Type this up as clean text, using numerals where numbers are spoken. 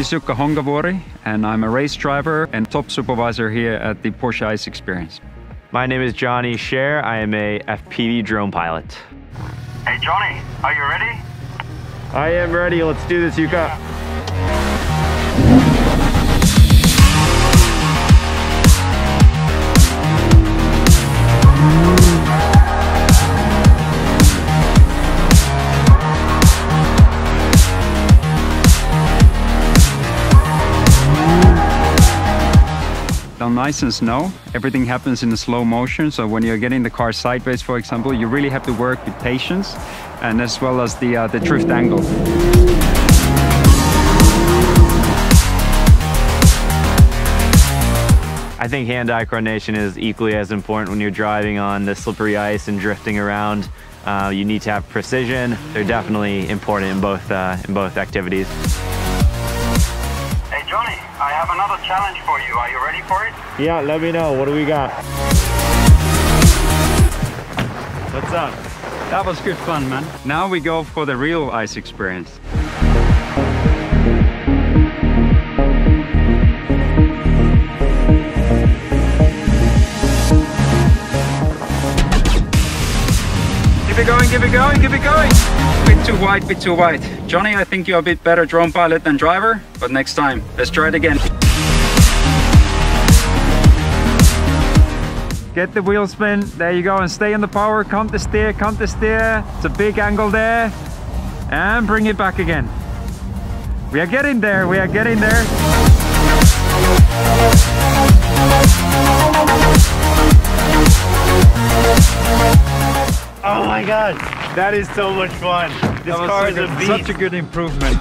is Jukka Honkavori and I'm a race driver and top supervisor here at the Porsche Ice Experience. My name is Johnny Cher. I am a FPV drone pilot. Hey Johnny, are you ready? I am ready. Let's do this, Jukka. On ice and snow, everything happens in a slow motion, so when you're getting the car sideways, for example, you really have to work with patience and as well as the drift angle. I think hand-eye coordination is equally as important when you're driving on the slippery ice and drifting around. You need to have precision. They're definitely important in both activities. I have another challenge for you. Are you ready for it? Yeah, let me know. What do we got? What's up? That was good fun, man. Now we go for the real ice experience. Keep it going, keep it going, keep it going. Bit too wide, bit too wide. Johnny, I think you're a bit better drone pilot than driver, but next time, let's try it again. Get the wheel spin, there you go, and stay on the power, count the steer, count the steer. It's a big angle there, and bring it back again. We are getting there, we are getting there. Oh my God, that is so much fun. This car is a beast. Such a good improvement.